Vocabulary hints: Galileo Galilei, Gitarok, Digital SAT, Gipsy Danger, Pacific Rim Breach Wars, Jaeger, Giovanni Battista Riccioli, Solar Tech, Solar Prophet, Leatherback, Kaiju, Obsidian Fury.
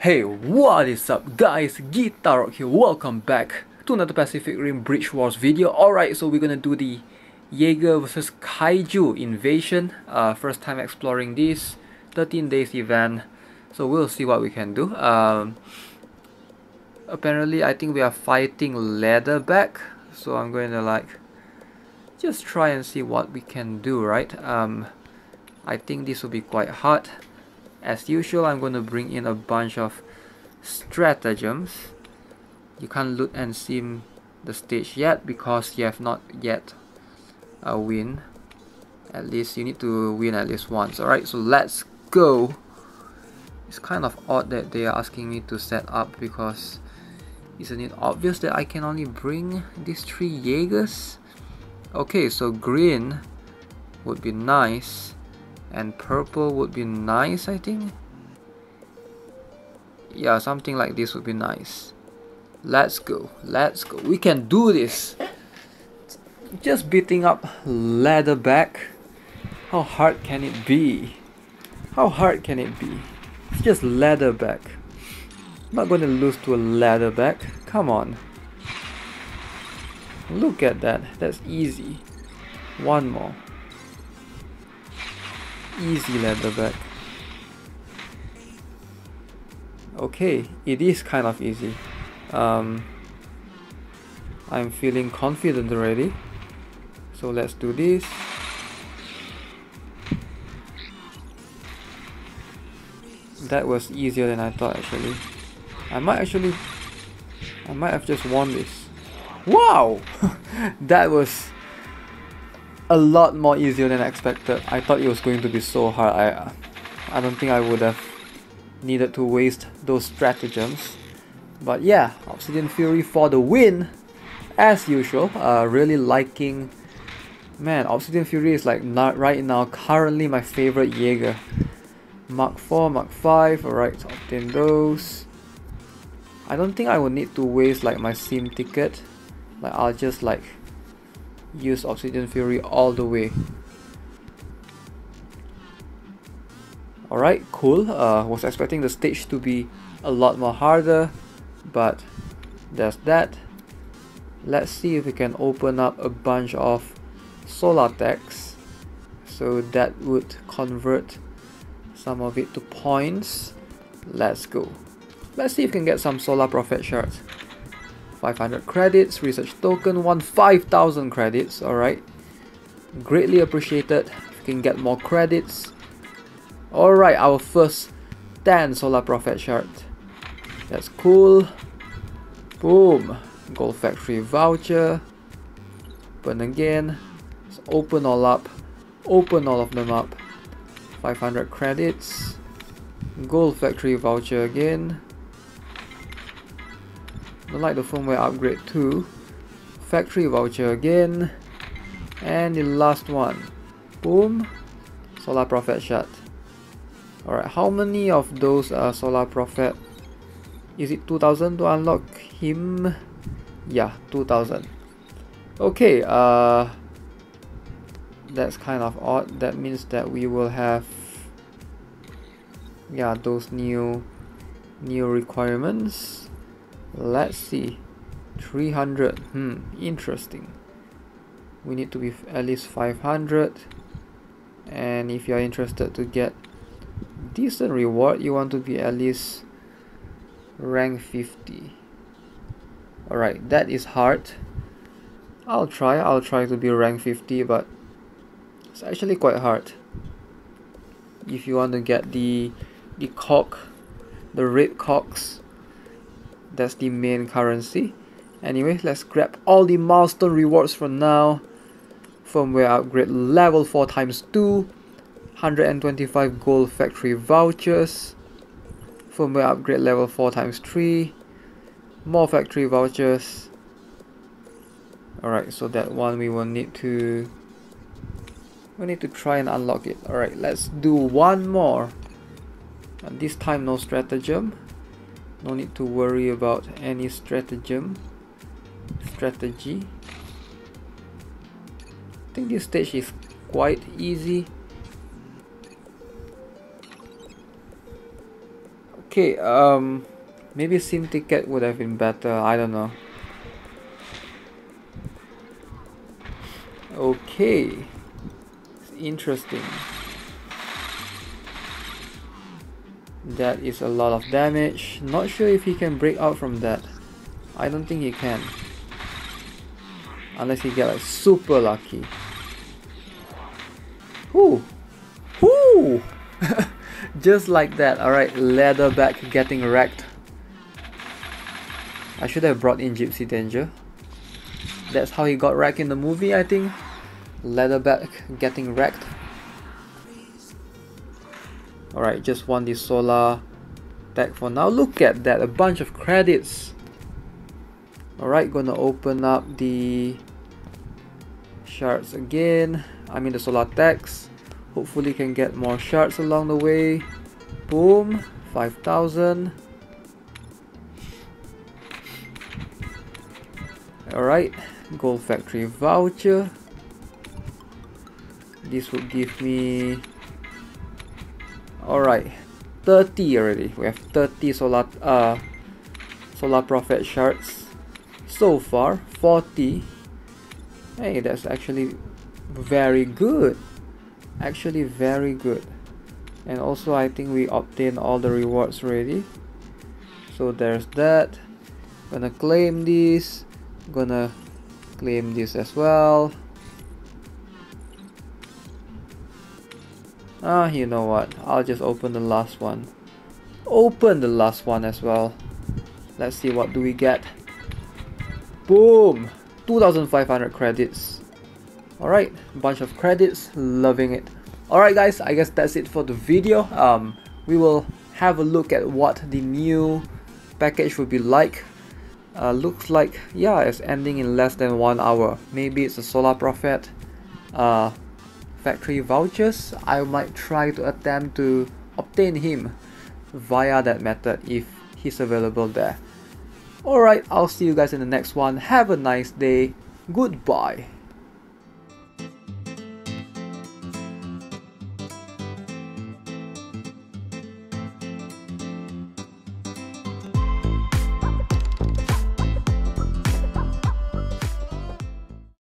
Hey, what is up guys, Gitarok here, welcome back to another Pacific Rim Breach Wars video. Alright, so we're gonna do the Jaeger vs Kaiju invasion. First time exploring this 13 days event, so we'll see what we can do. Apparently I think we are fighting Leatherback, so I'm going to just try and see what we can do, right? I think this will be quite hard. As usual, I'm going to bring in a bunch of stratagems. You can't loot and sim the stage yet because you have not yet a win. At least you need to win at least once. Alright, so let's go. It's kind of odd that they are asking me to set up because isn't it obvious that I can only bring these 3 Jaegers? Okay, so green would be nice. And purple would be nice, I think. Yeah, something like this would be nice. Let's go, let's go. We can do this. Just beating up Leatherback. How hard can it be? How hard can it be? It's just Leatherback. I'm not going to lose to a Leatherback. Come on. Look at that. That's easy. One more. Easy Leatherback. Okay, it is kind of easy. I'm feeling confident already. So let's do this. That was easier than I thought actually. I might have just won this. Wow! That was a lot more easier than I expected. I thought it was going to be so hard. I don't think I would have needed to waste those stratagems. But yeah, Obsidian Fury for the win, as usual. Really liking, man. Obsidian Fury is not right now currently my favorite Jaeger. Mark IV, Mark V. Alright, obtain those. I don't think I will need to waste my sim ticket. I'll just use Obsidian Fury all the way. Alright, cool. Was expecting the stage to be a lot more harder, but that's that. Let's see if we can open up a bunch of Solar Techs, so that would convert some of it to points. Let's go. Let's see if we can get some Solar Prophet shards. 500 credits, research token, 5,000 credits, alright. Greatly appreciated, if we can get more credits. Alright, our first 10 Solar Prophet shard. That's cool. Boom. Gold factory voucher. Burn again. Let's open all up. Open all of them up. 500 credits. Gold factory voucher again. Don't like the firmware upgrade too. Factory voucher again. And the last one. Boom. Solar Prophet shard. Alright, how many of those are Solar Prophet? Is it 2000 to unlock him? Yeah, 2000. Okay, that's kind of odd. That means that we will have, yeah, those new requirements. Let's see, 300, interesting. We need to be at least 500, and if you're interested to get decent reward, you want to be at least rank 50. Alright, that is hard. I'll try to be rank 50, but it's actually quite hard. If you want to get the cock, the red cocks, that's the main currency. Anyway, let's grab all the milestone rewards for now. Firmware upgrade level 4x2, 125 gold factory vouchers. Firmware upgrade level 4x3, more factory vouchers. Alright, so that one we will need to try and unlock it. Alright, let's do one more, and this time no stratagem. No need to worry about any strategy. I think this stage is quite easy. Okay, maybe a SIM ticket would have been better, I don't know. Okay, it's interesting. That is a lot of damage. Not sure if he can break out from that. I don't think he can. Unless he gets like super lucky. Whoo! Whoo! Just like that. Alright, Leatherback getting wrecked. I should have brought in Gipsy Danger. That's how he got wrecked in the movie, I think. Leatherback getting wrecked. Alright, just won the Solar Tech for now. Look at that, a bunch of credits. Alright, gonna open up the shards again. I mean the Solar Techs. Hopefully can get more shards along the way. Boom, 5,000. Alright, Gold Factory Voucher. This would give me... Alright, 30 already. We have 30 Solar Prophet shards so far. 40. Hey, that's actually very good. Actually very good. And also I think we obtained all the rewards already. So there's that. Gonna claim this. Gonna claim this as well. Ah, you know what? I'll just open the last one. Open the last one as well. Let's see, what do we get? Boom! 2,500 credits. Alright, bunch of credits. Loving it. Alright guys, I guess that's it for the video. We will have a look at what the new package will be like. Looks like, yeah, it's ending in less than 1 hour. Maybe it's a Solar Prophet. Factory vouchers, I might try to attempt to obtain him via that method if he's available there. Alright, I'll see you guys in the next one. Have a nice day. Goodbye.